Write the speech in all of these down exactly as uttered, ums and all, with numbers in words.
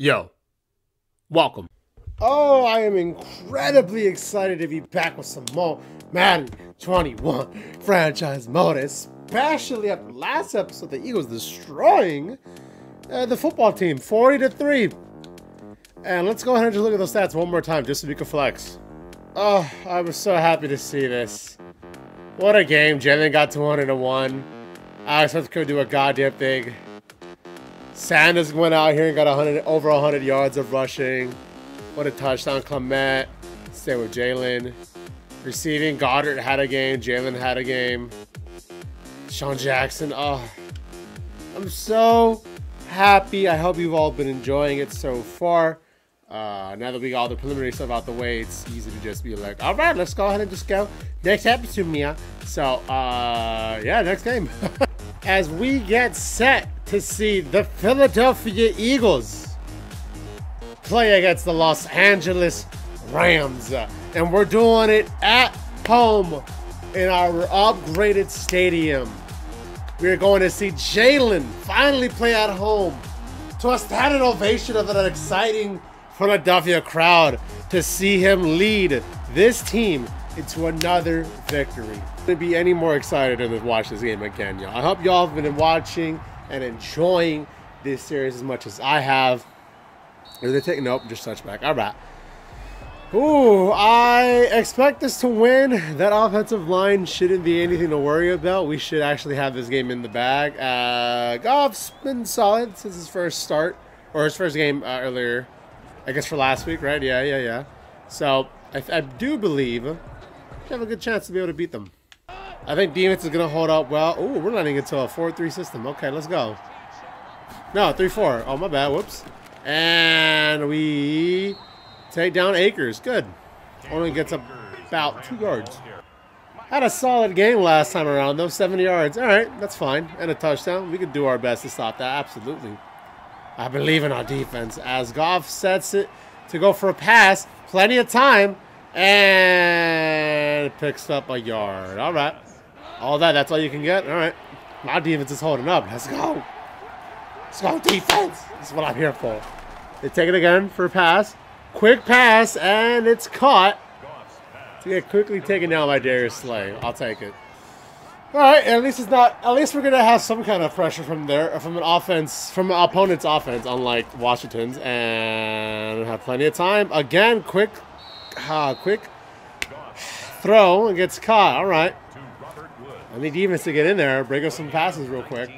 Yo, welcome. Oh, I am incredibly excited to be back with some more Madden twenty-one franchise mode, especially after last episode the Eagles destroying uh, the football team forty to three. And let's go ahead and just look at those stats one more time just so we can flex. Oh, I was so happy to see this. What a game. Jalen got two hundred and one. Alex Smith could do a goddamn thing. Sanders went out here and got one hundred, over one hundred yards of rushing. What a touchdown. Clement. Stay with Jalen. Receiving. Goddard had a game. Jalen had a game. DeSean Jackson. Oh, I'm so happy. I hope you've all been enjoying it so far. Uh, now that we got all the preliminary stuff out the way, it's easy to just be like, all right, let's go ahead and just go next episode, Mia. So, uh, yeah, next game. As we get set to see the Philadelphia Eagles play against the Los Angeles Rams. And we're doing it at home in our upgraded stadium. We're going to see Jalen finally play at home to a standing ovation of an exciting Philadelphia crowd to see him lead this team into another victory. Couldn't be any more excited to watch this game again, y'all. I hope y'all have been watching and enjoying this series as much as I have. Is they taking? Nope, just touchback. All right. Ooh, I expect us to win. That offensive line shouldn't be anything to worry about. We should actually have this game in the bag. Uh, Goff's been solid since his first start, or his first game uh, earlier. I guess for last week, right? Yeah, yeah, yeah. So, I, I do believe we have a good chance to be able to beat them. I think defense is going to hold up well. Ooh, we're running into a four three system. Okay, let's go. No, three four. Oh, my bad. Whoops. And we take down Akers. Good. Only gets up about two yards. Had a solid game last time around, though. seventy yards. All right, that's fine. And a touchdown. We could do our best to stop that. Absolutely. I believe in our defense as Goff sets it to go for a pass. Plenty of time. And picks up a yard. All right. All that. That's all you can get. All right. My defense is holding up. Let's go. Let's go defense. That's what I'm here for. They take it again for a pass. Quick pass. And it's caught. To get quickly taken down by Darius Slay. I'll take it. All right, at least it's not. At least we're gonna have some kind of pressure from there, from an offense, from an opponent's offense, unlike Washington's, and have plenty of time. Again, quick, uh, quick throw and gets caught. All right, I need defense to get in there, break up some passes real quick.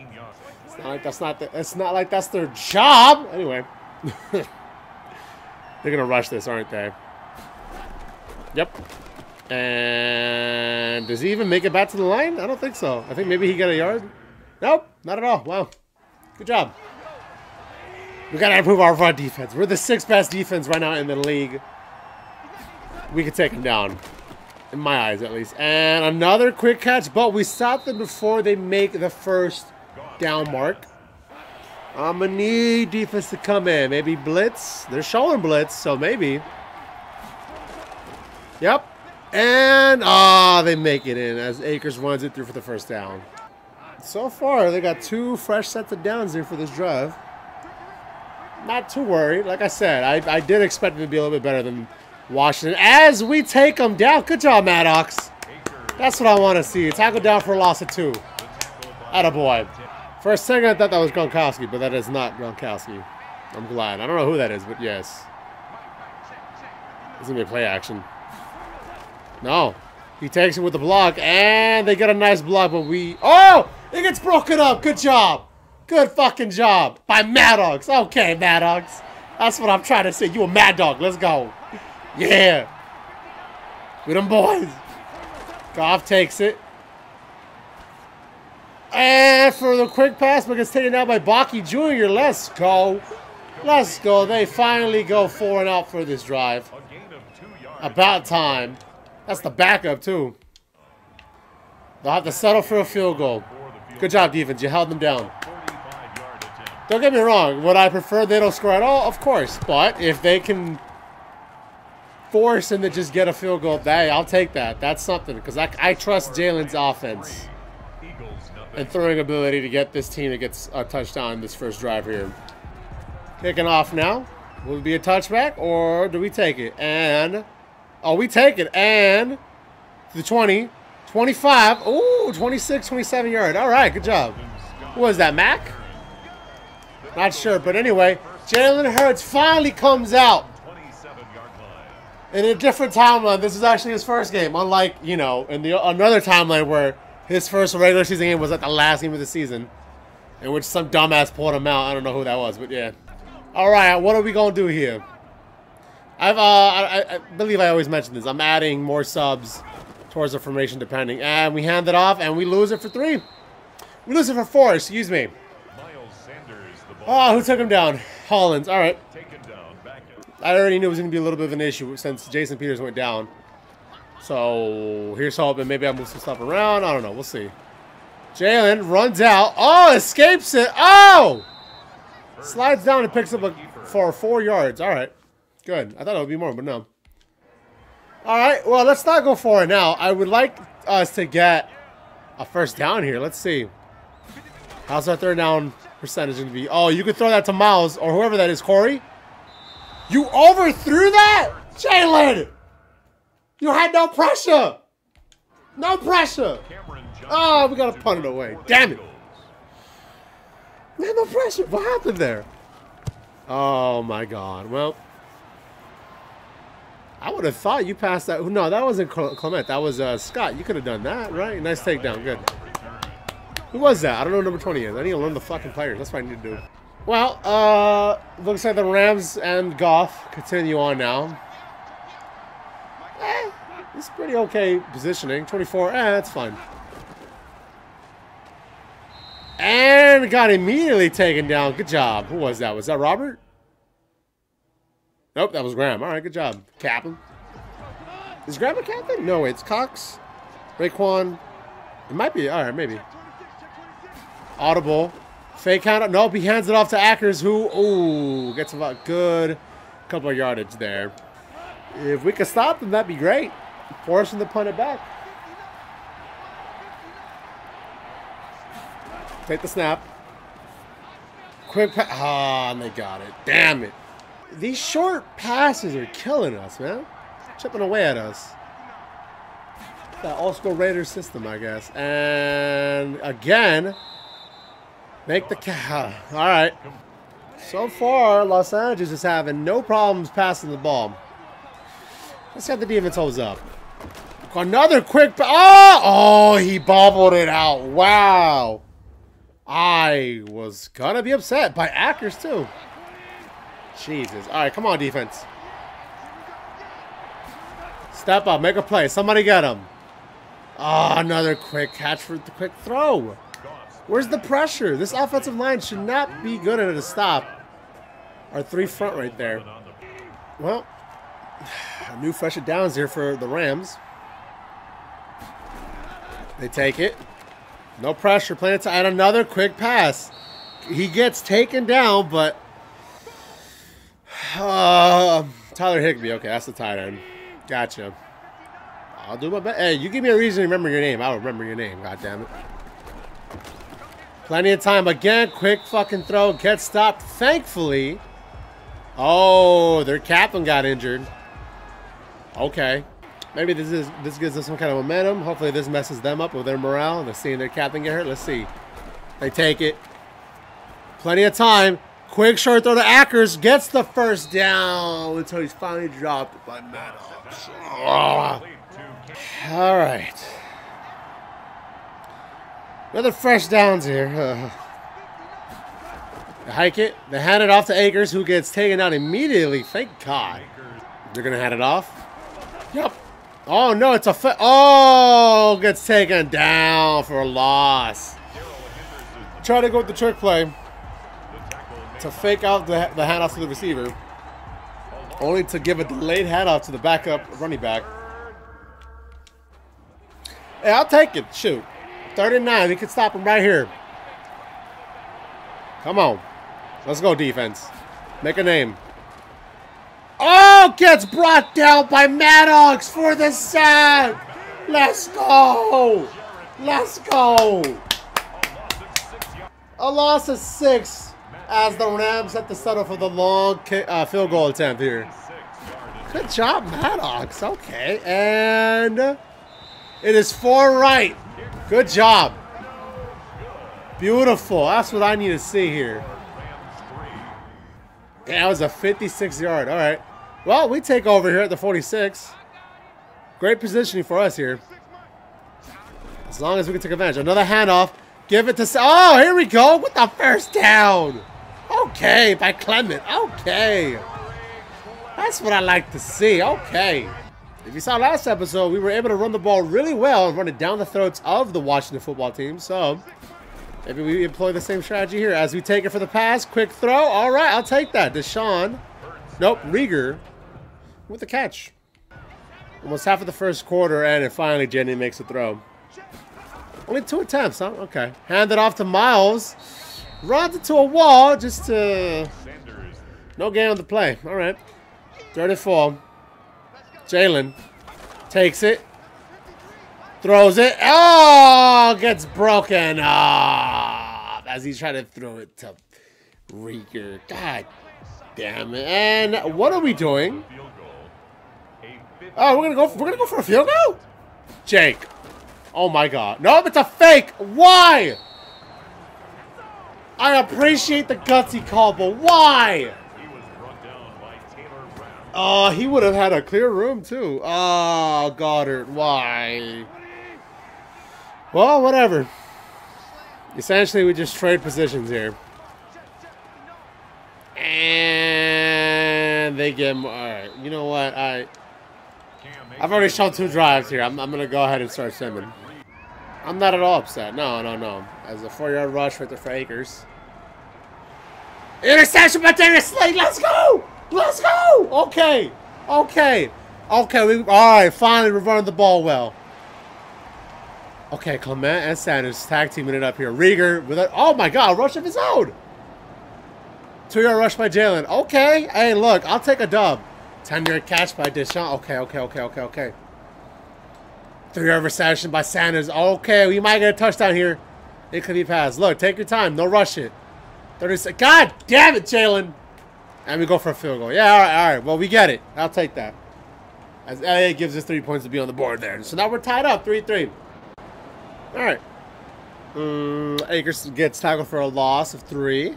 It's not like that's not. The, it's not like that's their job. Anyway, they're gonna rush this, aren't they? Yep. And does he even make it back to the line? I don't think so. I think maybe he got a yard. Nope, not at all. Wow. Good job. We got to improve our run defense. We're the sixth best defense right now in the league. We could take him down. In my eyes, at least. And another quick catch, but we stopped them before they make the first down mark. I'm going to need defense to come in. Maybe blitz. They're showing blitz, so maybe. Yep. And, ah, oh, they make it in as Akers runs it through for the first down. So far, they got two fresh sets of downs here for this drive. Not too worried. Like I said, I, I did expect it to be a little bit better than Washington. As we take them down. Good job, Maddox. That's what I want to see. Tackle down for a loss of two. Attaboy. For a second, I thought that was Gronkowski, but that is not Gronkowski. I'm glad. I don't know who that is, but yes. It's going to be a play action. No. He takes it with the block, and they get a nice block, but we... Oh! It gets broken up. Good job. Good fucking job. By Maddox. Okay, Maddox. That's what I'm trying to say. You a mad dog. Let's go. Yeah. With them boys. Goff takes it. And for the quick pass, but gets taken out by Bucky Junior Let's go. Let's go. They finally go four and out for this drive. About time. That's the backup, too. They'll have to settle for a field goal. Good job, defense. You held them down. Don't get me wrong. Would I prefer they don't score at all? Of course. But if they can force them to just get a field goal, hey, I'll take that. That's something. Because I, I trust Jalen's offense and throwing ability to get this team that gets a touchdown in this first drive here. Kicking off now. Will it be a touchback or do we take it? And, oh, we take it. And to the twenty, twenty-five. Ooh, twenty-six, twenty-seven yard. All right, good job. Who was that, Mac? Not sure, but anyway, Jalen Hurts finally comes out in a different timeline. This is actually his first game, unlike, you know, in the another timeline where his first regular season game was at the last game of the season, in which some dumbass pulled him out. I don't know who that was, but yeah. All right, what are we gonna do here? I've uh, I, I believe I always mention this. I'm adding more subs towards the formation depending, and we hand it off, and we lose it for three. We lose it for four. Excuse me. Miles Sanders, the ball. Oh, who took him down? Hollins. All right. I already knew it was going to be a little bit of an issue since Jason Peters went down. So here's hoping. Maybe I'll move some stuff around. I don't know. We'll see. Jalen runs out. Oh, escapes it. Oh! Slides down and picks up a, for four yards. All right. Good. I thought it would be more, but no. All right. Well, let's not go for it now. I would like us to get a first down here. Let's see. How's our third down percentage going to be? Oh, you could throw that to Miles or whoever that is, Corey. You overthrew that? Jalen! You had no pressure! No pressure! Oh, we gotta punt it away. Damn it! Man, no pressure. What happened there? Oh my god. Well, I would have thought you passed that. No, that wasn't Clement. That was uh, Scott. You could have done that, right? Nice takedown. Good. Who was that? I don't know who number twenty is. I need to learn the fucking players. That's what I need to do. Well, uh, looks like the Rams and Goff continue on now. Eh, it's pretty okay positioning. twenty-four, eh, that's fine. And got immediately taken down. Good job. Who was that? Was that Robert? Nope, that was Graham. All right, good job, Captain. Is Graham a captain? No, it's Cox, Raekwon. It might be. All right, maybe. Audible. Fake count. Nope, he hands it off to Akers, who, ooh, gets a good couple of yardage there. If we could stop him, that'd be great. Force him to punt it back. Take the snap. Quick pass. Ah, oh, they got it. Damn it. These short passes are killing us, man. Chipping away at us. That old school Raiders system, I guess. And again. Make the cow. All right. So far, Los Angeles is having no problems passing the ball. Let's see how the defense holds up. Another quick. Oh! Oh, he bobbled it out. Wow. I was going to be upset by Akers, too. Jesus. All right, come on, defense. Step up. Make a play. Somebody get him. Oh, another quick catch for the quick throw. Where's the pressure? This offensive line should not be good at a stop. Our three front right there. Well, a new fresh downs here for the Rams. They take it. No pressure. Playing it to add another quick pass. He gets taken down, but uh, Tyler Higbee. Okay, that's the tight end. Gotcha. I'll do my best. Hey, you give me a reason to remember your name. I'll remember your name. God damn it. Plenty of time again. Quick fucking throw. Gets stopped. Thankfully. Oh, their captain got injured. Okay. Maybe this is this gives us some kind of momentum. Hopefully this messes them up with their morale. They're seeing their captain get hurt. Let's see. They take it. Plenty of time. Quick short throw to Akers. Gets the first down until he's finally dropped by Maddox. Oh. All right. Another fresh downs here. Uh, they hike it. They hand it off to Akers, who gets taken out immediately. Thank God. They're going to hand it off. Yep. Oh, no. It's a... Fa oh, gets taken down for a loss. Try to go with the trick play to fake out the, the handoff to the receiver, only to give a delayed handoff to the backup running back. Hey, I'll take it. Shoot. thirty-nine, we could stop him right here. Come on. Let's go, defense. Make a name. Oh, gets brought down by Maddox for the sack. Let's go. Let's go. A loss of six as the Rams have to settle for the long uh, field goal attempt here. Good job, Maddox. Okay, and it is four right. Good job. Beautiful. That's what I need to see here. Yeah, that was a fifty-six yard. All right. Well, we take over here at the forty-six. Great positioning for us here. As long as we can take advantage. Another handoff. Give it to... Oh, here we go with the first down. Okay, by Clement. Okay. That's what I like to see. Okay. If you saw last episode, we were able to run the ball really well and run it down the throats of the Washington football team. So maybe we employ the same strategy here as we take it for the pass. Quick throw. All right, I'll take that. DeSean. Nope, Reagor with the catch. Almost half of the first quarter, and it finally Jenny makes a throw. Only two attempts, huh? Okay. Hand it off to Miles. Runs it to a wall just to... No gain on the play. All right. Third and four. Jalen takes it. Throws it. Oh! Gets broken up as he's trying to throw it to Reagor. God damn it. And what are we doing? Oh, we're gonna go for, we're gonna go for a field goal? Jake. Oh my god. No, it's a fake! Why? I appreciate the gutsy call, but why? Oh, he would have had a clear room too. Oh, Goddard, why? Well, whatever. Essentially, we just trade positions here. And they get more. Alright, you know what? I I've already shown two drives here. I'm, I'm gonna go ahead and start simming. I'm not at all upset. No, no, no. As a four-yard rush right there for Akers. Interception by Darius Slay. Let's go! Let's go! Okay, okay, okay. We, all right, finally we're running the ball well. Okay, Clement and Sanders tag teaming it up here. Reagor with a oh my god, rush of his own. Two-yard rush by Jalen. Okay, hey, look, I'll take a dub. ten-yard catch by DeSean. Okay, okay, okay, okay, okay. Three-yard reception by Sanders. Okay, we might get a touchdown here. It could be passed. Look, take your time. No rush it. thirty-six. God damn it, Jalen. And we go for a field goal. Yeah, all right, all right. Well, we get it. I'll take that. As Elliott gives us three points to be on the board there. So now we're tied up, three three. All right. Um, Akers gets tackled for a loss of three.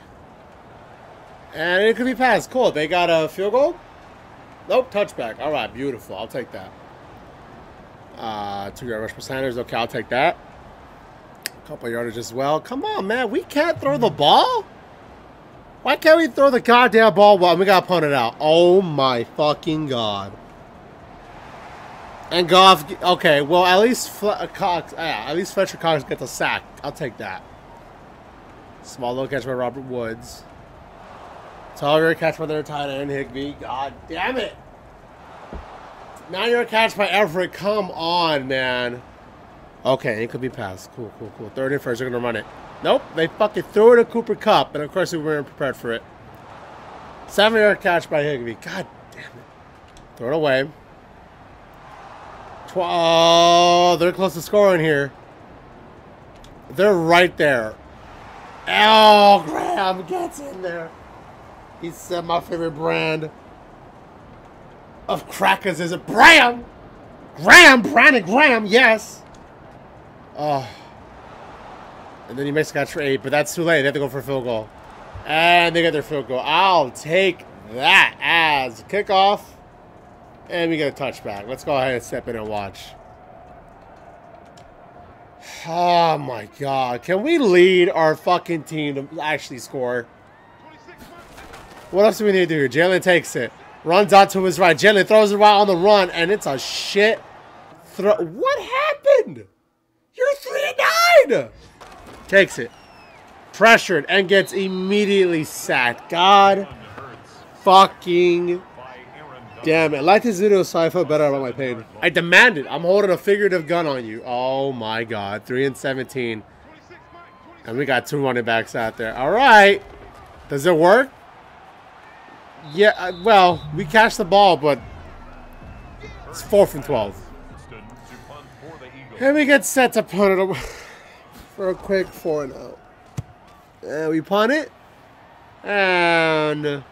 And it could be passed. Cool. They got a field goal. Nope, touchback. All right, beautiful. I'll take that. Uh, two-yard rush for Sanders. Okay, I'll take that. A couple yardage as well. Come on, man. We can't throw the ball? Why can't we throw the goddamn ball? Well, we got to punt it out. Oh, my fucking God. And Goff... Okay, well, at least Fle Cox... Yeah, at least Fletcher Cox gets a sack. I'll take that. Small little catch by Robert Woods. Tall-yard catch by their tight end, Higbee. God damn it. Nine-yard catch by Everett. Come on, man. Okay, it could be passed. Cool, cool, cool. Third and first, they're going to run it. Nope, they fucking threw it at Cooper Kupp, and of course we weren't prepared for it. Seven-yard catch by Higbee. God damn it. Throw it away. Tw oh, they're close to scoring here. They're right there. Oh, Graham gets in there. He said my favorite brand of crackers is a Graham. Graham, Brandon Graham, yes. Oh. And then he makes a catch for eight, but that's too late. They have to go for a field goal. And they get their field goal. I'll take that as kickoff. And we get a touchback. Let's go ahead and step in and watch. Oh, my God. Can we lead our fucking team to actually score? What else do we need to do here? Jalen takes it. Runs out to his right. Jalen throws it right on the run, and it's a shit throw. What happened? You're three and nine. Takes it. Pressured and gets immediately sacked. God fucking damn it. Like this video so I feel better about my pain. I demand it. I'm holding a figurative gun on you. Oh, my God. three and seventeen. And we got two running backs out there. All right. Does it work? Yeah, well, we catch the ball, but it's four from twelve. And we get set to punt it away for a quick four and out. And we punt it. And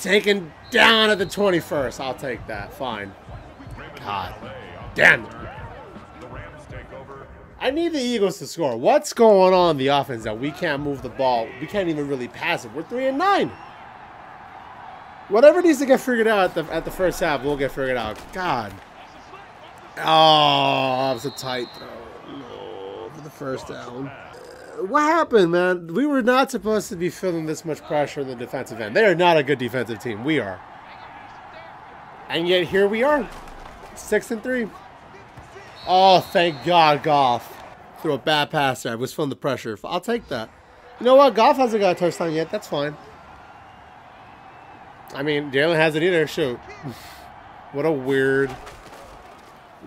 taken down at the twenty-first. I'll take that. Fine. God damn it. I need the Eagles to score. What's going on the offense that we can't move the ball? We can't even really pass it. We're three and nine. Whatever needs to get figured out at the, at the first half will get figured out. God. Oh, that was a tight throw. No, for the first down. What happened, man? We were not supposed to be feeling this much pressure in the defensive end. They are not a good defensive team. We are. And yet here we are. Six and three. Oh, thank God, Goff. Threw a bad pass there. I was feeling the pressure. I'll take that. You know what? Goff hasn't got a touchdown yet. That's fine. I mean, Jalen hasn't either. Shoot. What a weird,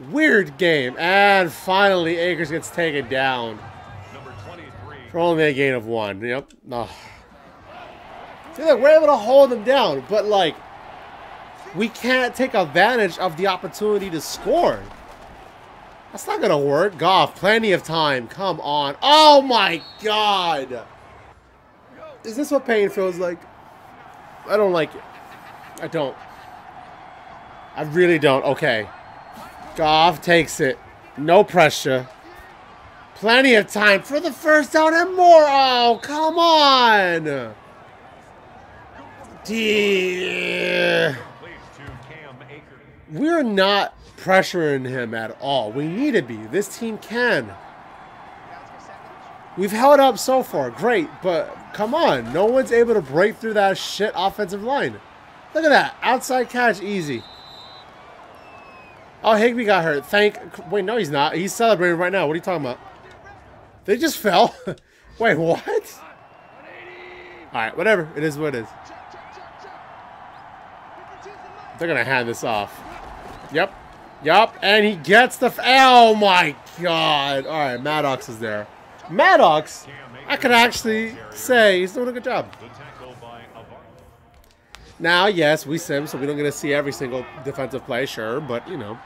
weird game. And finally, Akers gets taken down. For only a gain of one. Yep. No. See, look, we're able to hold them down, but like, we can't take advantage of the opportunity to score. That's not gonna work. Goff, plenty of time. Come on. Oh my God. Is this what pain feels like? I don't like it. I don't. I really don't. Okay. Goff takes it. No pressure. Plenty of time for the first down and more. Oh, come on. Dear. We're not pressuring him at all. We need to be. This team can. We've held up so far. Great, but come on. No one's able to break through that shit offensive line. Look at that. Outside catch. Easy. Oh, Higbee got hurt. Thank. Wait, no, he's not. He's celebrating right now. What are you talking about? They just fell. Wait, what? Alright, whatever. It is what it is. They're going to hand this off. Yep. Yep. And he gets the... F oh, my God. Alright, Maddox is there. Maddox, I could actually say he's doing a good job. Now, yes, we sim, so we don't get to see every single defensive play, sure, but, you know.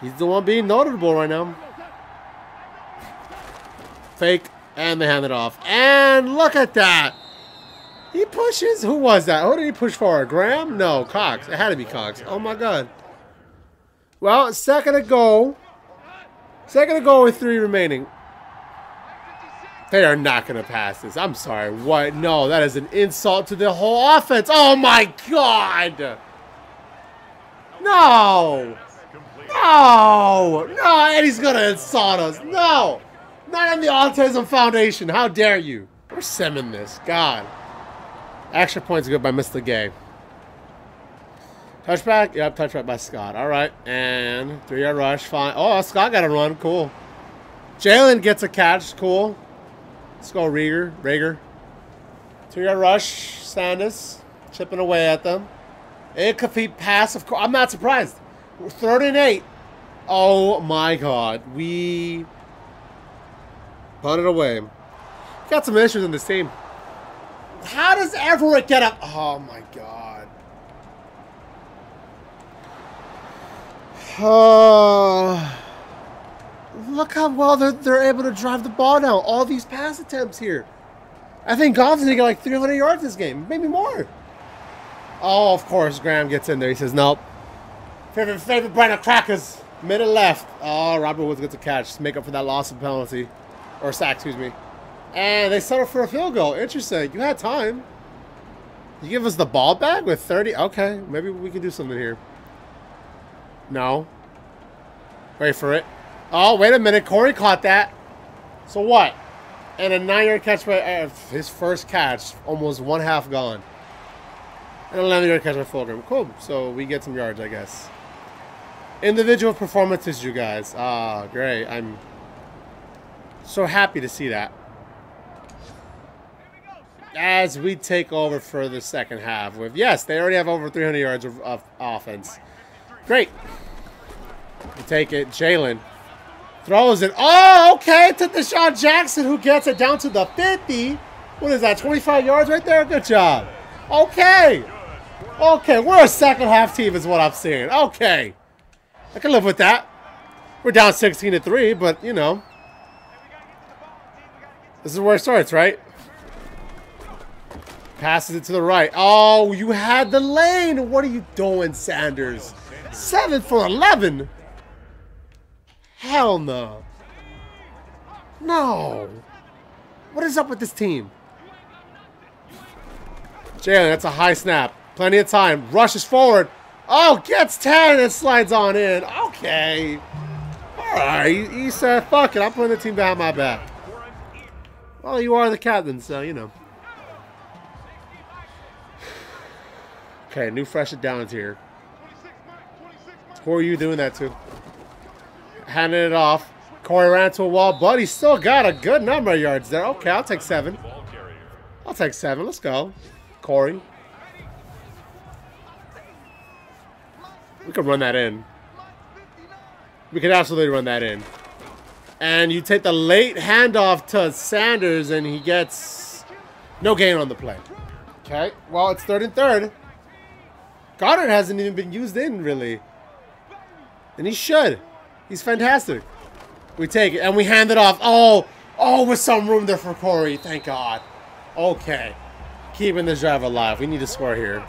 He's the one being notable right now. Fake, and they hand it off. And look at that. He pushes. Who was that? Who did he push for? Graham? No, Cox. It had to be Cox. Oh, my God. Well, second to go. Second to go with three remaining. They are not going to pass this. I'm sorry. What? No, that is an insult to the whole offense. Oh, my God. No. No. No, and he's going to insult us. No. Not on the Autism Foundation. How dare you? We're simming this. God. Extra points good by Mister Gay. Touchback? Yep, touchback by Scott. All right. And three-yard rush. Fine. Oh, Scott got a run. Cool. Jalen gets a catch. Cool. Let's go, Reagor. Reagor. Two-yard rush. Sanders chipping away at them. Incomplete pass. Of course. I'm not surprised. We're third and eight. Oh, my God. We... Put it away. Got some issues in this team. How does Everett get up? Oh, my God. Oh. Look how well they're, they're able to drive the ball down. All these pass attempts here. I think Goff's going to get like three hundred yards this game. Maybe more. Oh, of course. Graham gets in there. He says, nope. Favorite, favorite brand of crackers. Middle left. Oh, Robert Woods gets a catch. Just make up for that loss of penalty. Or sack, excuse me. And they settled for a field goal. Interesting. You had time. You give us the ball back with thirty? Okay. Maybe we can do something here. No. Wait for it. Oh, wait a minute. Corey caught that. So what? And a nine-yard catch by uh, his first catch. Almost one half gone. And an eleven-yard catch by Fulgham. Cool. So we get some yards, I guess. Individual performances, you guys. Ah, great. I'm... so happy to see that. As we take over for the second half with, yes, they already have over three hundred yards of, of offense. Great. We take it. Jalen throws it. Oh, okay. To DeSean Jackson, who gets it down to the fifty. What is that? twenty-five yards right there? Good job. Okay. Okay. We're a second half team is what I'm seeing. Okay. I can live with that. We're down sixteen to three, but, you know. This is where it starts, right? Passes it to the right. Oh, you had the lane. What are you doing, Sanders? seven for eleven. Hell no. No. What is up with this team? Jalen, that's a high snap. Plenty of time. Rushes forward. Oh, gets ten and slides on in. Okay. All right. He said, fuck it. I'm putting the team behind my back. Well, you are the captain, so, you know. Okay, new fresh and downs here. Who are you doing that to? Handing it off. Corey ran to a wall, but he still got a good number of yards there. Okay, I'll take seven. I'll take seven. Let's go. Corey. We can run that in. We can absolutely run that in. And you take the late handoff to Sanders, and he gets no gain on the play. Okay, well, it's third and third. Goddard hasn't even been used in, really. And he should. He's fantastic. We take it, and we hand it off. Oh, oh, with some room there for Corey. Thank God. Okay. Keeping this drive alive. We need to score here.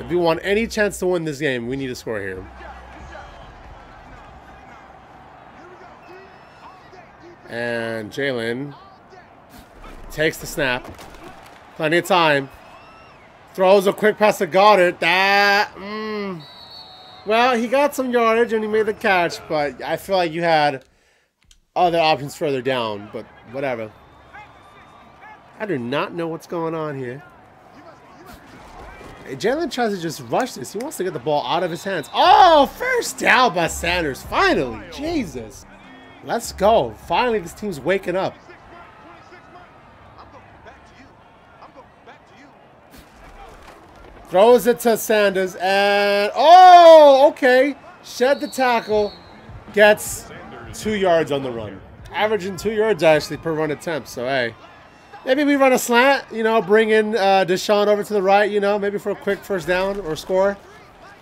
If we want any chance to win this game, we need to score here. And Jalen takes the snap. Plenty of time. Throws a quick pass to Goddard. That, mm, well, he got some yardage and he made the catch, but I feel like you had other options further down, but whatever. I do not know what's going on here. Jalen tries to just rush this. He wants to get the ball out of his hands. Oh, first down by Sanders. Finally. Jesus. Let's go. Finally, this team's waking up. Throws it to Sanders, and oh, okay. Shed the tackle. Gets two yards on the run. Averaging two yards, actually, per run attempt. So, hey, maybe we run a slant, you know, bring in uh, DeSean over to the right, you know, maybe for a quick first down or score.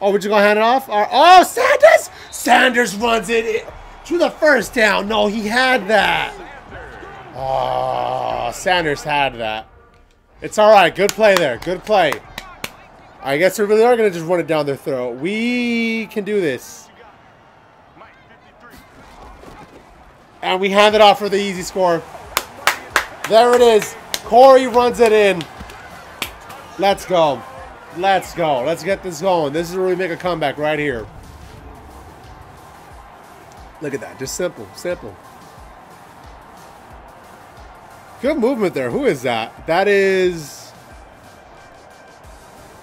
Oh, we're just going to hand it off. Our, oh, Sanders! Sanders runs it. To the first down. No, he had that. Oh, Sanders had that. It's all right. Good play there. Good play. I guess we really are going to just run it down their throat. We can do this. And we hand it off for the easy score. There it is. Corey runs it in. Let's go. Let's go. Let's get this going. This is where we make a comeback right here. Look at that. Just simple. Simple. Good movement there. Who is that? That is...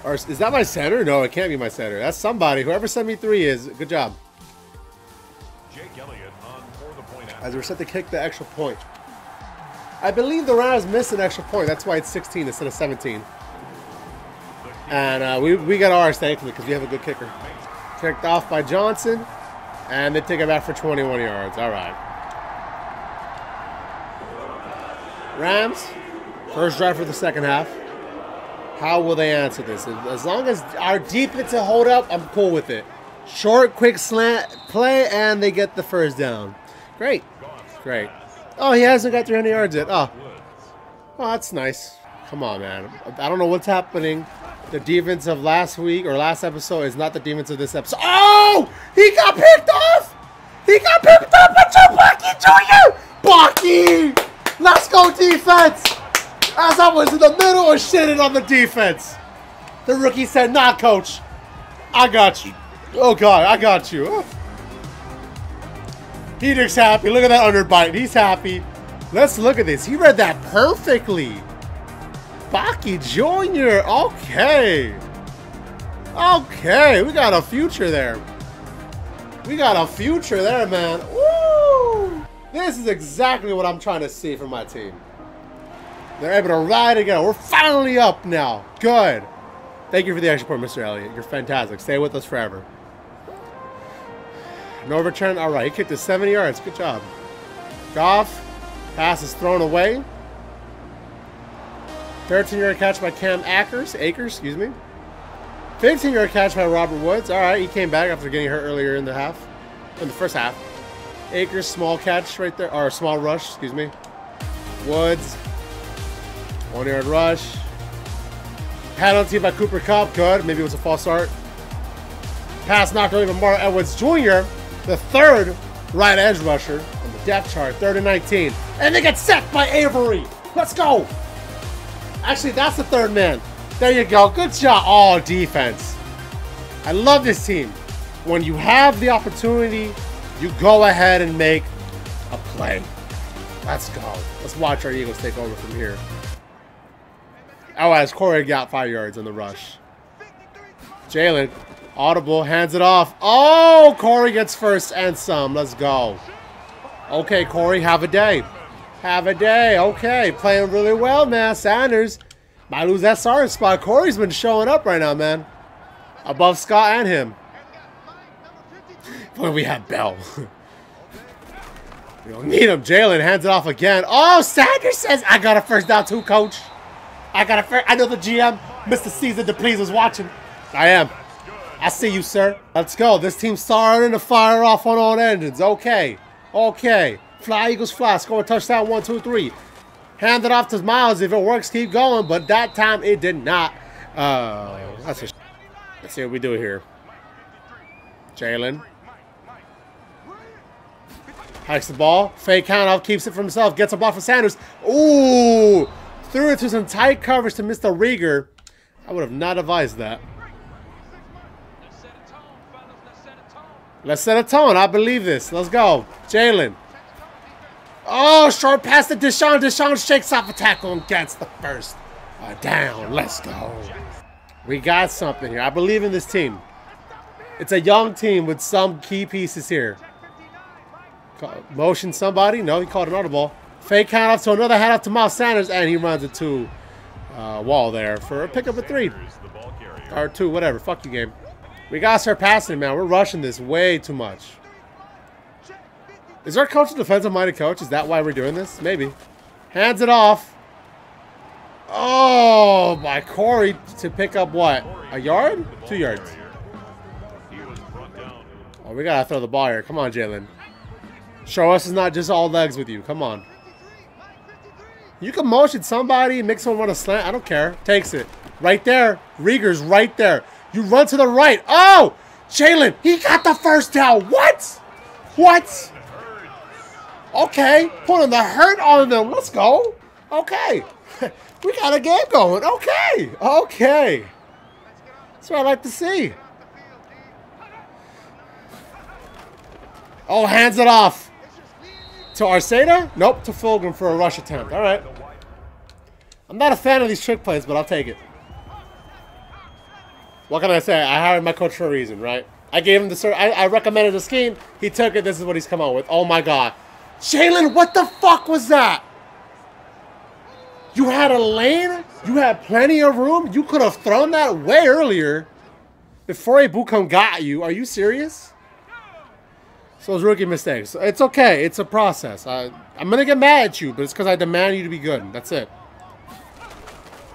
Or is that my center? No, it can't be my center. That's somebody. Whoever seventy-three is. Good job. Jake Elliott on for the point after. As we're set to kick the extra point. I believe the Rams missed an extra point. That's why it's sixteen instead of seventeen. And uh, we, we got ours, thankfully, because we have a good kicker. Kicked off by Johnson. And they take it back for twenty-one yards. All right. Rams, first drive for the second half. How will they answer this? As long as our defense can hold up, I'm cool with it. Short, quick slant play, and they get the first down. Great. Great. Oh, he hasn't got three hundred yards yet. Oh, oh that's nice. Come on, man. I don't know what's happening. The defense of last week or last episode is not the defense of this episode. Oh! He got picked off! He got picked up by Bucky Junior Bucky! Let's go defense! As I was in the middle of shitting on the defense. The rookie said, nah, coach. I got you. Oh, God, I got you. Oh. Hedrick's happy. Look at that underbite. He's happy. Let's look at this. He read that perfectly. Bucky Junior Okay. Okay. We got a future there. We got a future there, man. Woo! This is exactly what I'm trying to see from my team. They're able to ride again. We're finally up now. Good. Thank you for the extra point, Mister Elliott. You're fantastic. Stay with us forever. No return. All right. He kicked it seventy yards. Good job. Goff. Pass is thrown away. thirteen-yard catch by Cam Akers. Akers, excuse me. fifteen-yard catch by Robert Woods. All right, he came back after getting hurt earlier in the half, in the first half. Akers, small catch right there, or small rush, excuse me. Woods, one-yard rush. Penalty by Cooper Kupp. Good. Maybe it was a false start. Pass knocked away by Marl Edwards Junior, the third right edge rusher on the depth chart. Third and nineteen. And they get sacked by Avery. Let's go. Actually, that's the third man. There you go. Good job. All defense. I love this team. When you have the opportunity, you go ahead and make a play. Let's go. Let's watch our Eagles take over from here. Oh, as Corey got five yards on the rush. Jalen, audible, hands it off. Oh, Corey gets first and some. Let's go. Okay, Corey, have a day. Have a day. Okay, playing really well, man. Sanders might lose that starting spot. Corey's been showing up right now, man. Above Scott and him. Boy, we have Bell. We don't need him. Jalen hands it off again. Oh, Sanders says, I got a first down too, coach. I got a first. I know the G M, Mister Caesar DePlease, was watching. I am. I see you, sir. Let's go. This team's starting to fire off on all engines. Okay. Okay. Fly, Eagles, fly. Score a touchdown. One, two, three. Hand it off to Miles. If it works, keep going. But that time, it did not. Uh, that's a sh Let's see what we do here. Jalen. Hikes the ball. Fake count out. Keeps it for himself. Gets a ball for Sanders. Ooh. Threw it to some tight coverage to Mister Reagor. I would have not advised that. Let's set a tone. I believe this. Let's go. Jalen. Oh, short pass to DeSean. DeSean shakes off a tackle and gets the first uh, down. Let's go. We got something here. I believe in this team. It's a young team with some key pieces here. Motion somebody? No, he called an audible. Fake count off to another hand off to Miles Sanders, and he runs it to uh, wall there for a pickup of three. Or two, whatever. Fuck you, game. We got to start passing, man. We're rushing this way too much. Is our coach a defensive-minded coach? Is that why we're doing this? Maybe. Hands it off. Oh, by Corey to pick up what? A yard? Two yards. Oh, we got to throw the ball here. Come on, Jalen. Show us it's not just all legs with you. Come on. You can motion somebody, make someone run a slant. I don't care. Takes it. Right there. Reagor's right there. You run to the right. Oh! Jalen, he got the first down. What? What? Okay. Putting the hurt on them. Let's go. Okay. We got a game going. Okay. Okay. That's what I like to see. Oh, hands it off. To Arceda? Nope, to Fulgham for a rush attempt. All right. I'm not a fan of these trick plays, but I'll take it. What can I say? I hired my coach for a reason, right? I gave him the I, I recommended the scheme. He took it. This is what he's come out with. Oh, my God. Jalen, what the fuck was that? You had a lane. You had plenty of room. You could have thrown that way earlier before a Bukum got you. Are you serious? So those rookie mistakes. It's okay. It's a process. I, I'm going to get mad at you, but it's because I demand you to be good. That's it.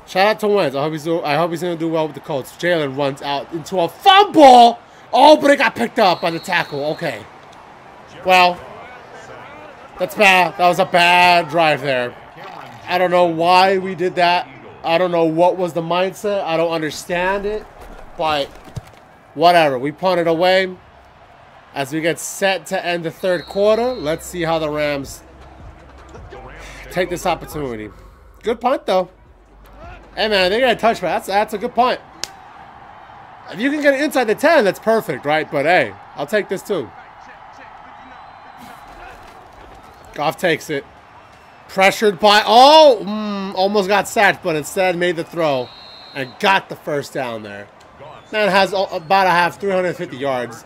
Shout out to Wentz. I hope he's, I hope he's going to do well with the Colts. Jalen runs out into a fumble. Oh, but it got picked up by the tackle. Okay. Well, that's bad. That was a bad drive there. I don't know why we did that. I don't know what was the mindset. I don't understand it. But whatever. We punted away. As we get set to end the third quarter, let's see how the Rams take this opportunity. Good punt, though. Hey, man, they got a touchback. That's, that's a good punt. If you can get it inside the ten, that's perfect, right? But, hey, I'll take this, too. Goff takes it. Pressured by... Oh! Mm, almost got sacked, but instead made the throw and got the first down there. Man has about a half, three hundred fifty yards.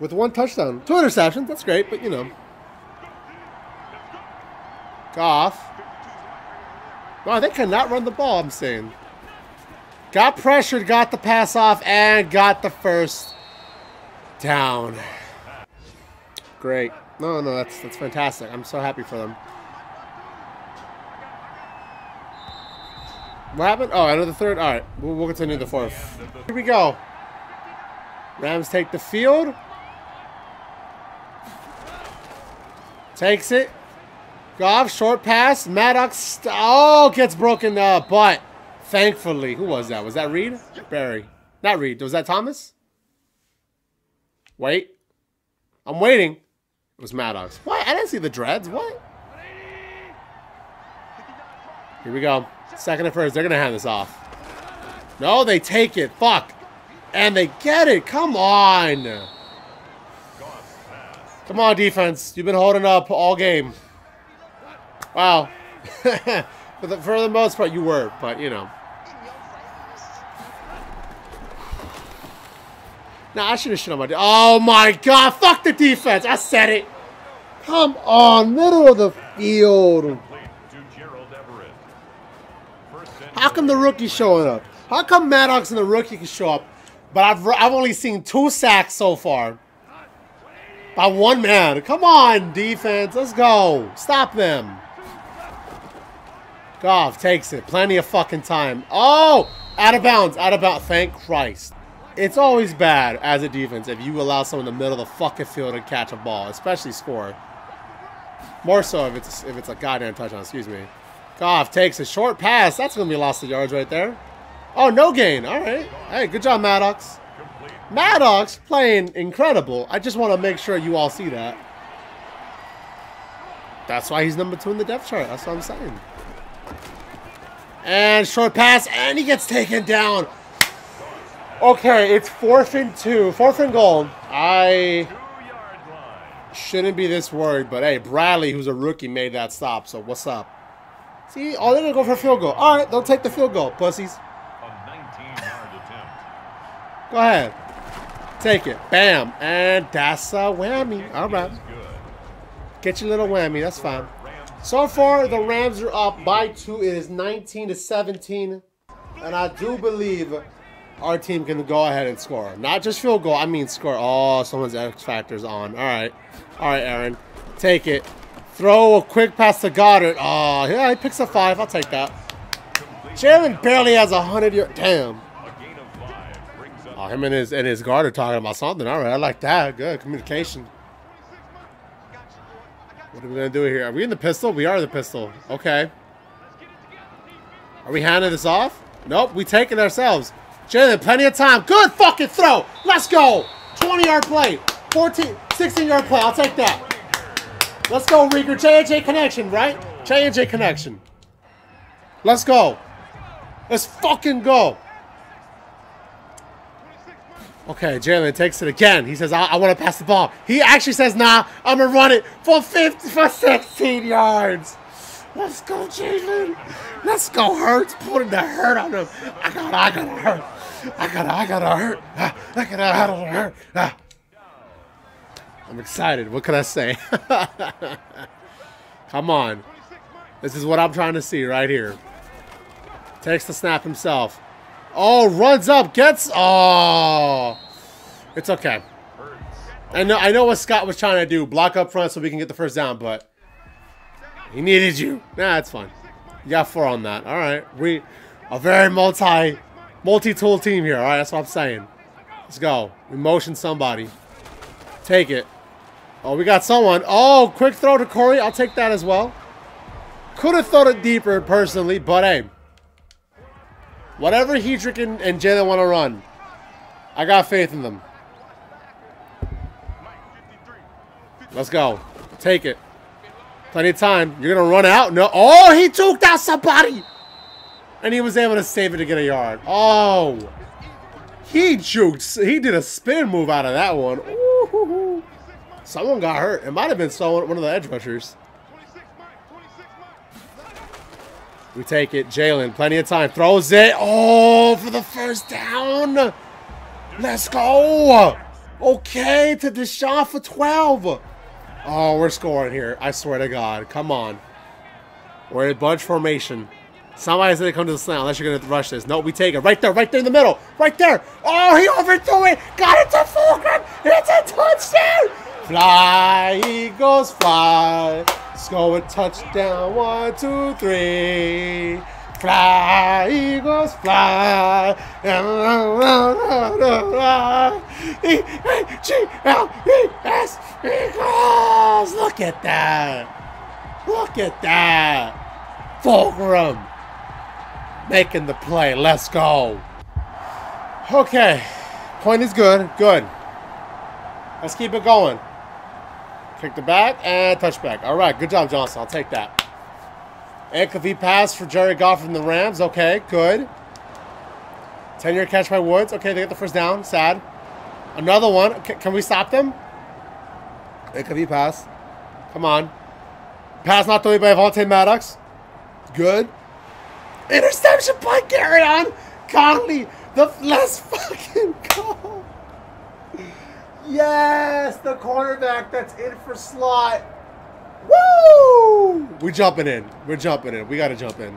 With one touchdown. Two interceptions. That's great, but you know. Goff. Wow, they cannot run the ball, I'm saying. Got pressured, got the pass off, and got the first down. Great. No, no, that's that's fantastic. I'm so happy for them. What happened? Oh, another third? All right. We'll, we'll continue the fourth. Here we go. Rams take the field. Takes it. Goff, short pass. Maddox, oh, gets broken up, but thankfully, who was that? Was that Reed? Barry. Not Reed. Was that Thomas? Wait. I'm waiting. It was Maddox. What? I didn't see the dreads. What? Here we go. Second and first. They're going to hand this off. No, they take it. Fuck. And they get it. Come on. Come on, defense. You've been holding up all game. Wow. For the, for the most part, you were, but, you know. Nah, I should have shit on my defense. Oh, my God. Fuck the defense. I said it. Come on. Middle of the field. How come the rookie's showing up? How come Maddox and the rookie can show up? But I've, I've only seen two sacks so far. By one man. Come on, defense. Let's go. Stop them. Goff takes it. Plenty of fucking time. Oh! Out of bounds. Out of bounds. Thank Christ. It's always bad as a defense if you allow someone in the middle of the fucking field to catch a ball. Especially score. More so if it's, if it's a goddamn touchdown. Excuse me. Goff takes a short pass. That's going to be lost of yards right there. Oh, no gain. All right. Hey, good job, Maddox. Maddox playing incredible. I just want to make sure you all see that. That's why he's number two in the depth chart. That's what I'm saying. And short pass, and he gets taken down. Okay, it's fourth and two. Fourth and goal. I shouldn't be this worried, but hey, Bradley, who's a rookie, made that stop, so what's up? See, oh, they're going to go for a field goal. All right, they'll take the field goal, pussies. Go ahead. Take it. Bam. And that's a whammy. All right. Get your little whammy. That's fine. So far, the Rams are up by two. It is nineteen to seventeen. And I do believe our team can go ahead and score. Not just field goal. I mean score. Oh, someone's X Factor's on. All right. All right, Aaron. Take it. Throw a quick pass to Goddard. Oh, yeah. He picks a five. I'll take that. Jalen barely has one hundred yards. Damn. Oh, him and his, and his guard are talking about something. All right, I like that. Good communication. What are we going to do here? Are we in the pistol? We are in the pistol. Okay. Are we handing this off? Nope, we take it ourselves. Jalen, plenty of time. Good fucking throw. Let's go. twenty-yard play. fourteen, sixteen-yard play. I'll take that. Let's go, Reagor. J and J connection, right? J and J connection. Let's go. Let's fucking go. Okay, Jalen takes it again. He says, I, I want to pass the ball. He actually says, nah, I'm going to run it for fifty, for sixteen yards. Let's go, Jalen. Let's go, Hurts. Putting the hurt on him. I got I got to hurt. I got I got to hurt. I got to hurt. Ah. I'm excited. What can I say? Come on. This is what I'm trying to see right here. Takes the snap himself. Oh, runs up, gets... Oh, it's okay. I know, I know what Scott was trying to do. Block up front so we can get the first down, but he needed you. Nah, it's fine. You got four on that. All right. We a very multi, multi-tool team here. All right, that's what I'm saying. Let's go. We motion somebody. Take it. Oh, we got someone. Oh, quick throw to Corey. I'll take that as well. Could have thrown it deeper personally, but hey. Whatever Hedrick and, and Jalen want to run, I got faith in them. Let's go. Take it. Plenty of time. You're going to run out? No. Oh, he took out somebody. And he was able to save it to get a yard. Oh. He juked. He did a spin move out of that one. Ooh. Someone got hurt. It might have been someone, one of the edge rushers. We take it. Jalen, plenty of time. Throws it. Oh, for the first down. Let's go. Okay, to DeSean for twelve. Oh, we're scoring here. I swear to God. Come on. We're in bunch formation. Somebody's going to come to the slant unless you're going to rush this. No, we take it. Right there. Right there in the middle. Right there. Oh, he overthrew it. Got it to Fulgham. It's a touchdown. Fly, Eagles, fly. Score a touchdown, one, two, three. Fly, Eagles, fly. E G L E S, Eagles. Look at that. Look at that. Fulgham making the play. Let's go. Okay. Point is good. Good. Let's keep it going. Kick the back and touchback. All right. Good job, Johnson. I'll take that. Incomplete pass for Jared Goff from the Rams. Okay. Good. ten-yard catch by Woods. Okay. They get the first down. Sad. Another one. C can we stop them? Incomplete pass. Come on. Pass not thrown by Avonte Maddox. Good. Interception by Garyon Conley. The let's fucking go. Yes, the cornerback that's in for slot. Woo! We're jumping in. We're jumping in. We gotta jump in.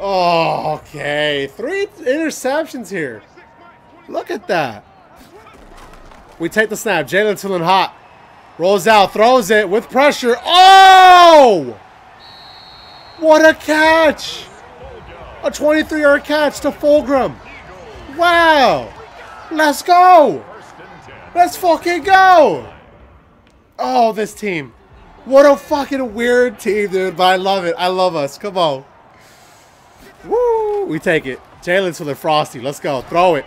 Oh, okay. Three interceptions here. Look at that. We take the snap. Jalen Tillman hot. Rolls out, throws it with pressure. Oh! What a catch! A twenty-three-yard catch to Fulgham. Wow! Let's go! Let's fucking go! Oh, this team. What a fucking weird team, dude. But I love it. I love us. Come on. Woo! We take it. Jalen to the Frosty. Let's go. Throw it.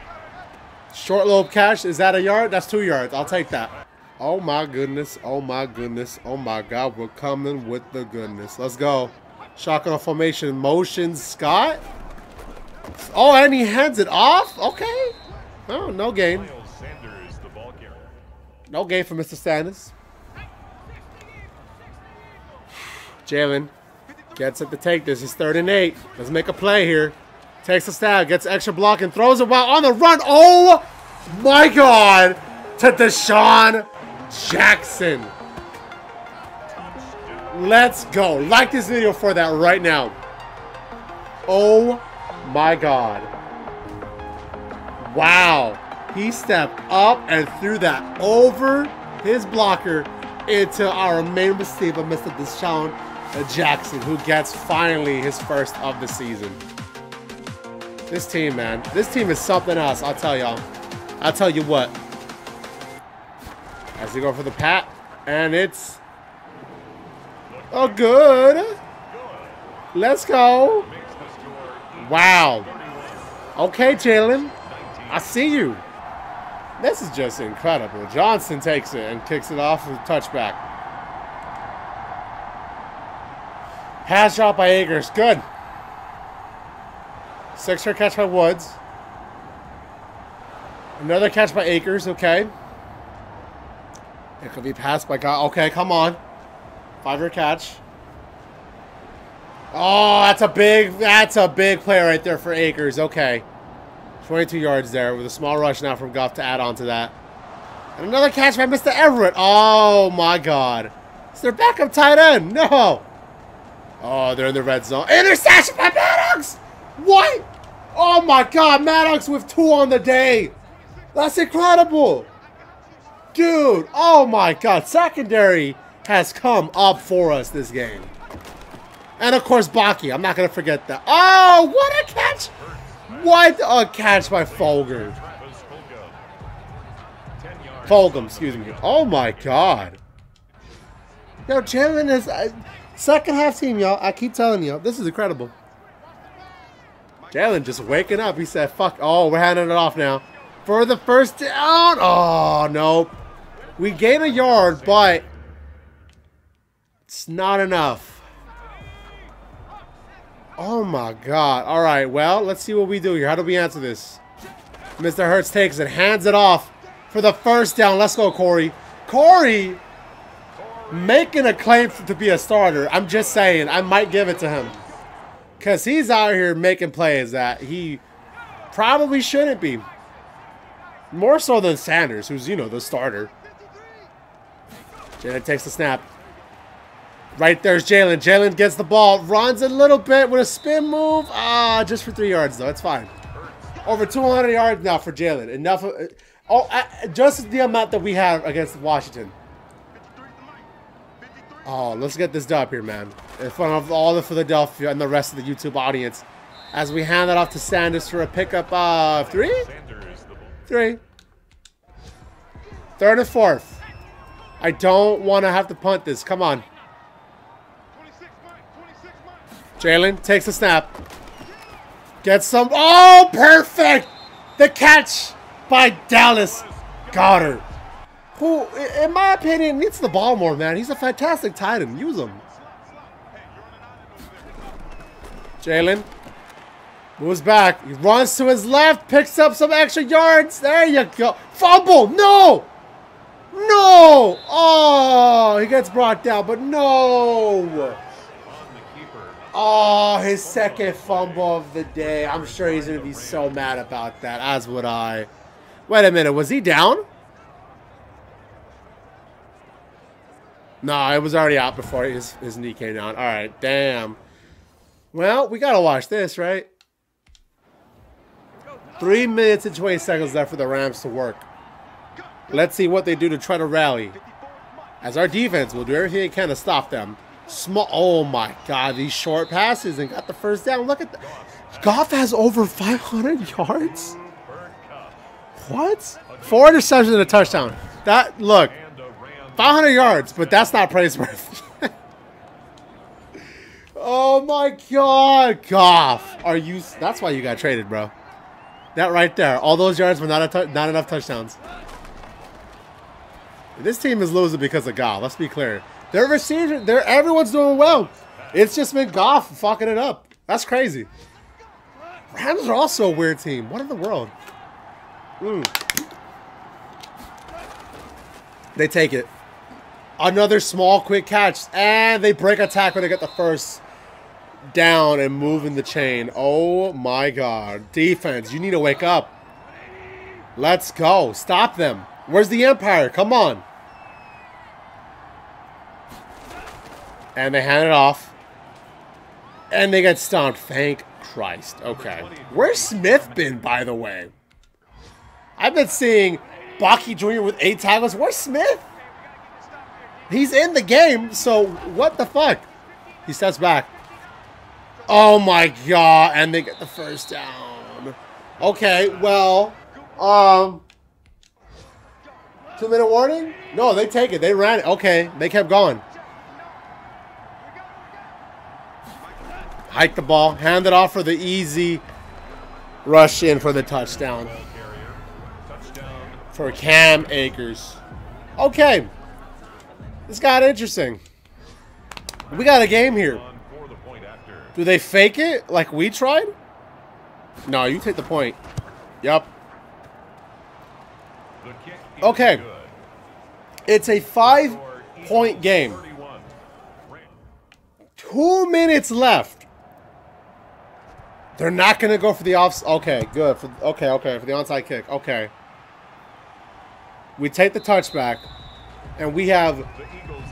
Short little catch. Is that a yard? That's two yards. I'll take that. Oh my goodness, oh my goodness, oh my god, we're coming with the goodness. Let's go. Shotgun formation, motion, Scott. Oh, and he hands it off? Okay. Oh, no gain. No gain for Mister Sanders. Jalen gets it to take this. It's third and eight. Let's make a play here. Takes a stab, gets extra block, and throws it while on the run. Oh my god, to DeSean Jackson. Let's go. Like this video for that right now. Oh my god. Wow. He stepped up and threw that over his blocker into our main receiver, Mister DeSean Jackson, who gets finally his first of the season. This team, man. This team is something else. I'll tell y'all. I'll tell you what. As they go for the pat, and it's oh good. Let's go. Wow. Okay, Jalen. I see you. This is just incredible. Johnson takes it and kicks it off with a touchback. Pass drop by Akers. Good. Six-yard catch by Woods. Another catch by Akers. Okay. It could be passed by God. Okay, come on. Five-yard catch. Oh, that's a big, that's a big play right there for Akers. Okay. twenty-two yards there with a small rush now from Goff to add on to that. And another catch by Mister Everett. Oh, my God. It's their backup tight end. No. Oh, they're in the red zone. Interception by Maddox. What? Oh, my God. Maddox with two on the day. That's incredible. Dude, oh my god, secondary has come up for us this game. And of course, Bucky, I'm not going to forget that. Oh, what a catch! What a catch by Fulgham. Fulgham, excuse me. Oh my god. Yo, Jalen is... Uh, second half team, y'all. I keep telling y'all, this is incredible. Jalen just waking up. He said, fuck, oh, we're handing it off now. For the first down. Oh, nope. We gain a yard, but it's not enough. Oh, my God. All right, well, let's see what we do here. How do we answer this? Mister Hurts takes it, hands it off for the first down. Let's go, Corey. Corey making a claim to be a starter. I'm just saying, I might give it to him because he's out here making plays that he probably shouldn't be. More so than Sanders, who's, you know, the starter. Jalen takes the snap. Right there's Jalen. Jalen gets the ball. Runs a little bit with a spin move. Ah, just for three yards, though. It's fine. Over two hundred yards now for Jalen. Enough. Of, oh, I, just the amount that we have against Washington. Oh, let's get this dub here, man. In front of all the Philadelphia and the rest of the YouTube audience. As we hand that off to Sanders for a pickup of three? Three. Third and fourth. I don't want to have to punt this. Come on. Jalen takes the snap. Gets some. Oh, perfect! The catch by Dallas Goedert, who, in my opinion, needs the ball more, man. He's a fantastic tight end. Use him. Jalen moves back. He runs to his left. Picks up some extra yards. There you go. Fumble. No. No. Oh, he gets brought down, but no. Oh, his second fumble of the day. I'm sure he's going to be so mad about that, as would I. Wait a minute. Was he down? No, it was already out before his, his knee came down. All right. Damn. Well, we got to watch this, right? Three minutes and twenty seconds left for the Rams to work. Let's see what they do to try to rally, as our defense will do everything it can to stop them. Small, oh my God, these short passes, and got the first down. Look at that. Goff has over five hundred yards. What? Four interceptions and a touchdown. That, look, five hundred yards, but that's not praiseworthy. Oh my God, Goff. Are you, that's why you got traded, bro. That right there. All those yards were not, a not enough touchdowns. This team is losing because of Goff. Let's be clear. They're receiving. They're everyone's doing well. It's just been Goff fucking it up. That's crazy. Rams are also a weird team. What in the world? Mm. They take it. Another small, quick catch, and they break a tackle to get the first down and move in the chain. Oh my God, defense! You need to wake up. Let's go. Stop them. Where's the Empire? Come on. And they hand it off. And they get stomped. Thank Christ. Okay. Where's Smith been, by the way? I've been seeing Bucky Junior with eight tackles. Where's Smith? He's in the game, so what the fuck? He steps back. Oh, my God. And they get the first down. Okay, well, um... two-minute warning? No, they take it. They ran it. Okay, they kept going. Hike the ball, hand it off for the easy rush in for the touchdown. For Cam Akers. Okay. This got interesting. We got a game here. Do they fake it like we tried? No, you take the point. Yep. Okay. It's a five-point game. Two minutes left. They're not going to go for the offs. Okay, good. For, okay, okay. For the onside kick. Okay. We take the touchback, and we have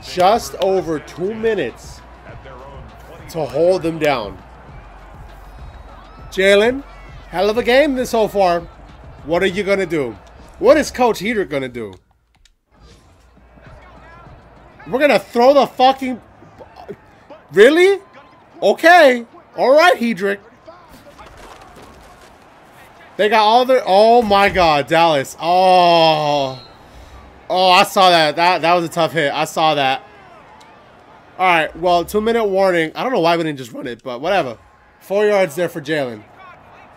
just over two minutes to hold them down. Jalen, hell of a game this so far. What are you going to do? What is Coach Heater going to do? We're going to throw the fucking... Really? Okay. All right, Hedrick. They got all their... Oh, my God. Dallas. Oh. Oh, I saw that. That that was a tough hit. I saw that. All right. Well, two-minute warning. I don't know why we didn't just run it, but whatever. Four yards there for Jalen.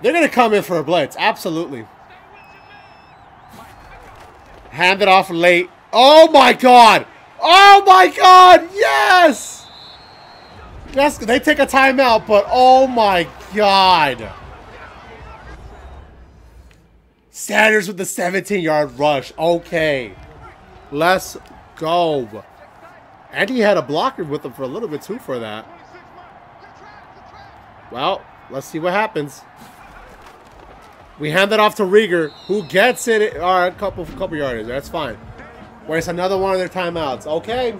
They're going to come in for a blitz. Absolutely. Hand it off late. Oh, my God. Oh, my God. Yes. Yes, they take a timeout, but oh my God. Sanders with the seventeen-yard rush. Okay. Let's go. And he had a blocker with him for a little bit too for that. Well, let's see what happens. We hand it off to Reagor, who gets it or a couple couple yardage. That's fine. Where's another one of their timeouts. Okay.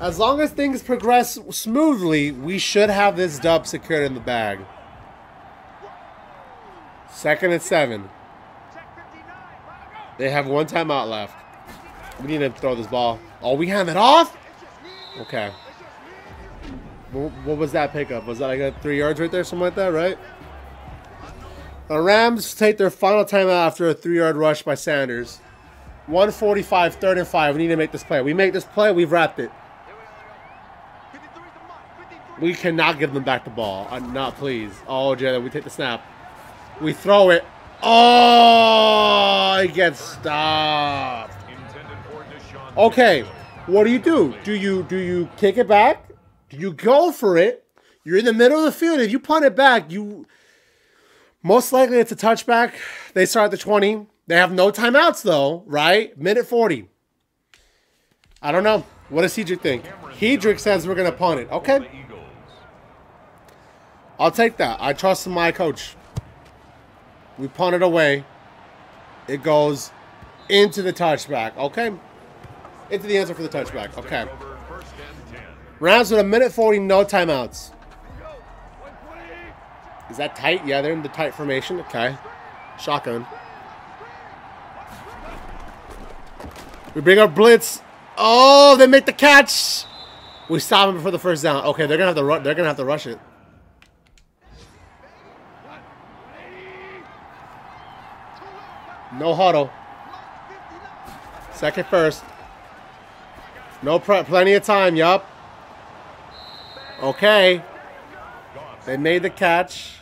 As long as things progress smoothly, we should have this dub secured in the bag. Second and seven. They have one timeout left. We need to throw this ball. Oh, we hand it off? Okay. What was that pickup? Was that like three yards right there? Something like that, right? The Rams take their final timeout after a three-yard rush by Sanders. one forty-five, third and five. We need to make this play. We make this play, we've wrapped it. We cannot give them back the ball. I'm not pleased. Oh, Jalen, we take the snap. We throw it. Oh, it gets stopped. Okay, what do you do? Do you do you kick it back? Do you go for it? You're in the middle of the field. If you punt it back, you most likely it's a touchback. They start at the twenty. They have no timeouts though, right? Minute forty. I don't know. What does Hedrick think? Hedrick says we're gonna punt it. Okay. I'll take that. I trust my coach. We punt it away. It goes into the touchback. Okay. Into the answer for the touchback. Okay. Rams with a minute forty, no timeouts. Is that tight? Yeah, they're in the tight formation. Okay. Shotgun. We bring up blitz. Oh, they make the catch. We stop them before the first down. Okay, they're gonna have to run. They're gonna have to rush it. No huddle. Second first. No prep. Plenty of time. Yup. Okay. They made the catch.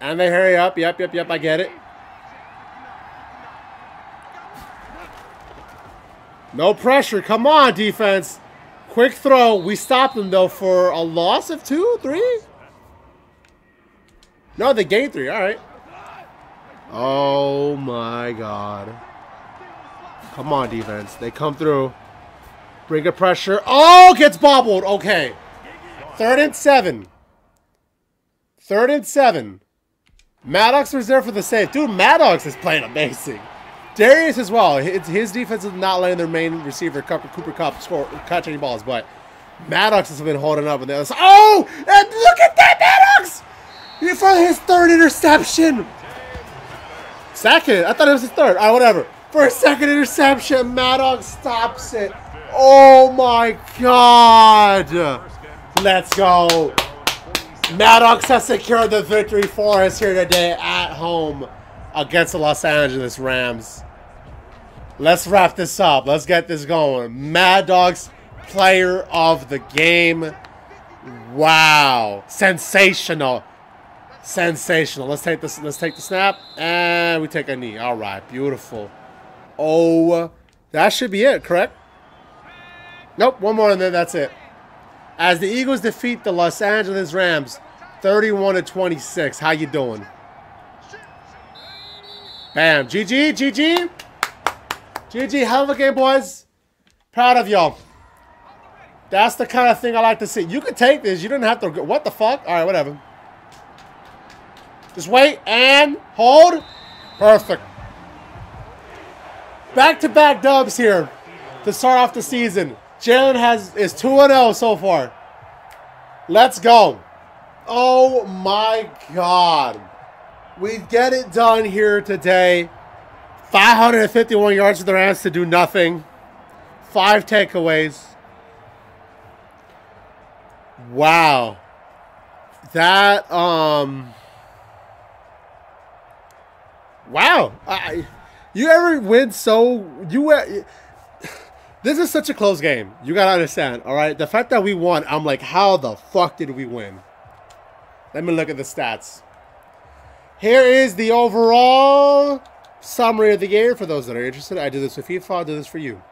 And they hurry up. Yep, yep, yep. I get it. No pressure. Come on, defense. Quick throw. We stopped them, though, for a loss of two, three? No, they gained three. All right. Oh, my God. Come on, defense. They come through. Bring a pressure. Oh, gets bobbled. Okay. Third and seven. Third and seven. Maddox was there for the save. Dude, Maddox is playing amazing. Darius as well. His defense is not letting their main receiver, Cooper Kupp, score, catch any balls, but Maddox has been holding up. And they're like, oh, and look at that, Maddox! For his third interception. Second. I thought it was his third. All right, whatever. For a second interception, Maddox stops it. Oh, my God. Let's go. Maddox has secured the victory for us here today at home against the Los Angeles Rams. Let's wrap this up. Let's get this going. Maddox, player of the game. Wow. Sensational. Sensational. Let's take this. Let's take the snap. And we take a knee. All right. Beautiful. Oh, that should be it, correct? Nope, one more and then that's it. As the Eagles defeat the Los Angeles Rams, thirty-one to twenty-six. How you doing? Bam. G G, G G. G G, hell of a game, boys. Proud of y'all. That's the kind of thing I like to see. You could take this. You didn't have to. What the fuck? All right, whatever. Just wait and hold. Perfect. Back-to-back dubs here to start off the season. Jalen has is two and oh so far. Let's go. Oh, my God. We get it done here today. five hundred fifty-one yards for the Rams to do nothing. Five takeaways. Wow. That, um... Wow. I... You ever win so you? Uh, this is such a close game. You gotta understand, all right. The fact that we won, I'm like, how the fuck did we win? Let me look at the stats. Here is the overall summary of the game for those that are interested. I do this for FIFA. I'll do this for you.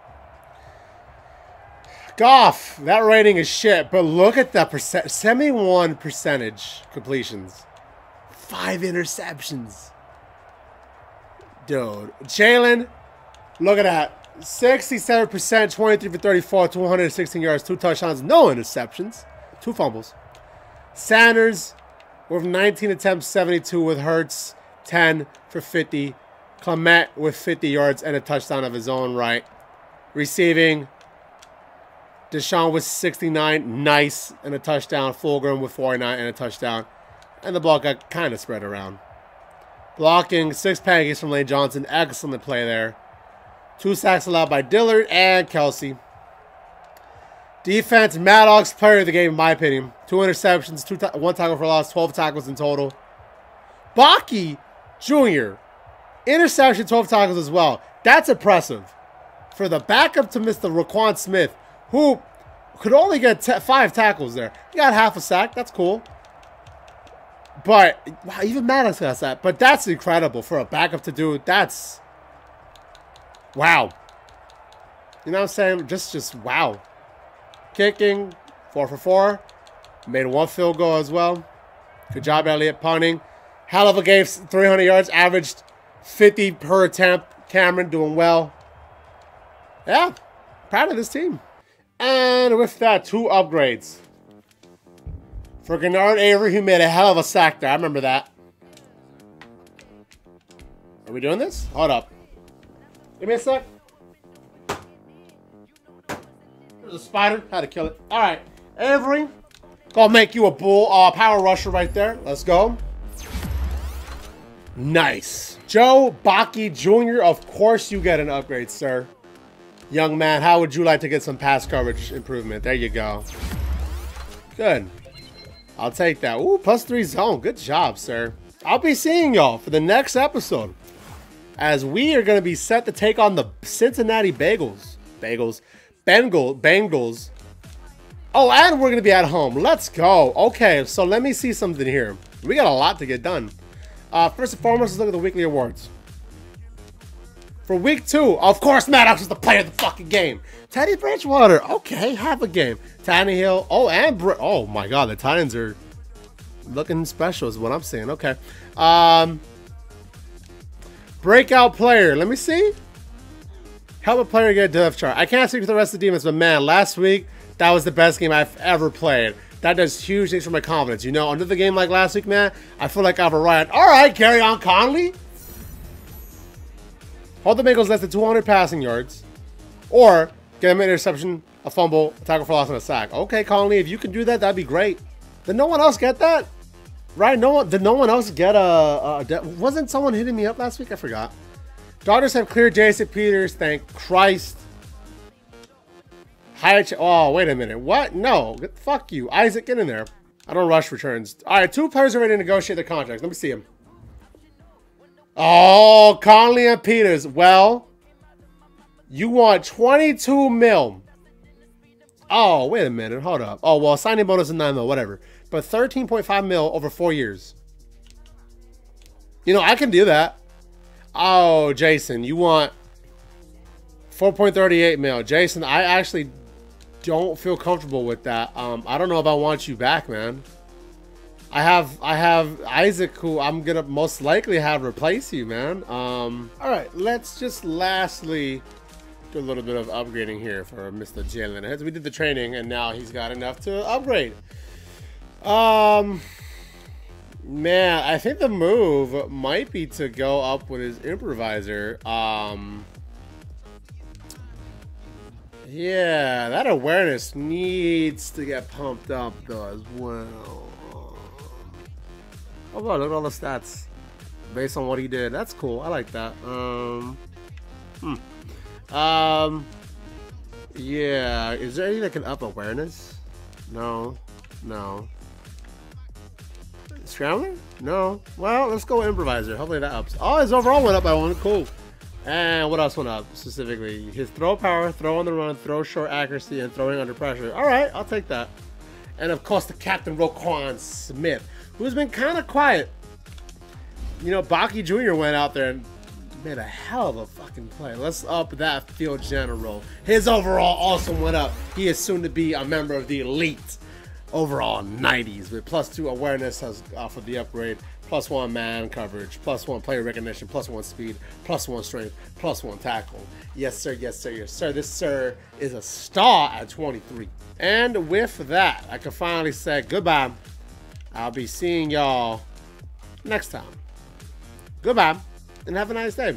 Goff, that rating is shit. But look at that percent, seventy-one percentage completions, five interceptions. Dude, Jalen, look at that. sixty-seven percent, twenty-three for thirty-four, two hundred sixteen yards, two touchdowns, no interceptions, two fumbles. Sanders with nineteen attempts, seventy-two with Hurts, ten for fifty. Clement with fifty yards and a touchdown of his own right. Receiving, DeSean with sixty-nine, nice, and a touchdown. Fulgham with forty-nine and a touchdown. And the ball got kind of spread around. Blocking, six packages from Lane Johnson. Excellent play there. Two sacks allowed by Dillard and Kelsey. Defense, Maddox, player of the game, in my opinion. Two interceptions, two one tackle for loss, twelve tackles in total. Bucky Junior, interception, twelve tackles as well. That's impressive. For the backup to Mister Raekwon Smith, who Could only get t five tackles there. He got half a sack. That's cool. But, wow, even Maddox got that. But that's incredible for a backup to do. That's, wow. You know what I'm saying? Just, just, wow. Kicking, four for four. Made one field goal as well. Good job, Elliott. Punting. Hell of a game. three hundred yards. Averaged fifty per attempt. Cameron doing well. Yeah. Proud of this team. And with that, two upgrades. For Genard Avery, who made a hell of a sack there. I remember that. Are we doing this? Hold up. Give me a sec. There's a spider. Had to kill it. All right. Avery. Gonna make you a bull uh, power rusher right there. Let's go. Nice. Joe Bucky Junior Of course you get an upgrade, sir. Young man, how would you like to get some pass coverage improvement? There you go. Good. I'll take that. Ooh, plus three zone. Good job, sir. I'll be seeing y'all for the next episode, as we are going to be set to take on the Cincinnati Bengals. Bengals. Bengal. Bengals. Oh, and we're going to be at home. Let's go. Okay, so let me see something here. We got a lot to get done. Uh, first and foremost, let's look at the weekly awards. For week two, of course, Maddox is the player of the fucking game. Teddy Bridgewater. Okay, have a game. Tannehill. Oh, and Br oh, my God. The Titans are looking special is what I'm seeing. Okay. Um, breakout player. Let me see. Help a player get a depth chart. I can't speak for the rest of the demons, but, man, last week, that was the best game I've ever played. That does huge things for my confidence. You know, under the game like last week, man, I feel like I've arrived. All right, carry on, Conley. Hold the Bengals less than two hundred passing yards. Or get them an interception, a fumble, a tackle for loss, and a sack. Okay, Conley, if you can do that, that'd be great. Did no one else get that? Right? No one, did no one else get a... a wasn't someone hitting me up last week? I forgot. Daughters have cleared Jason Peters. Thank Christ. Higher ch oh, wait a minute. What? No. Fuck you. Isaac, get in there. I don't rush returns. All right, two players are ready to negotiate their contracts. Let me see them. Oh, Conley and Peters. Well, you want twenty-two mil. Oh, wait a minute. Hold up. Oh, well, signing bonus is nine mil, whatever. But thirteen point five mil over four years. You know, I can do that. Oh, Jason, you want four point three eight mil. Jason, I actually... don't feel comfortable with that. Um, I don't know if I want you back, man. I have I have Isaac, who I'm gonna most likely have replace you, man. Um, all right, let's just lastly do a little bit of upgrading here for Mister Jalen Hurts. We did the training, and now he's got enough to upgrade. Um, man, I think the move might be to go up with his improviser. Um. Yeah, that awareness needs to get pumped up, though, as well. Oh, wow, look at all the stats based on what he did. That's cool. I like that. Um, hmm. um, yeah, is there anything that can up awareness? No. No. Scrambler? No. Well, let's go improviser. Hopefully that ups. Oh, his overall went up by one. Cool. And what else went up specifically? His throw power, throw on the run, throw short accuracy, and throwing under pressure. All right, I'll take that. And of course, the captain, Raekwon Smith, who's been kind of quiet. You know, Bucky Junior went out there and made a hell of a fucking play. Let's up that field general. His overall also went up. He is soon to be a member of the elite overall nineties with plus two awareness has offered the upgrade. Plus one man coverage, plus one player recognition, plus one speed, plus one strength, plus one tackle. Yes, sir. Yes, sir. Yes, sir. This, sir, is a star at twenty-three. And with that, I can finally say goodbye. I'll be seeing y'all next time. Goodbye, and have a nice day.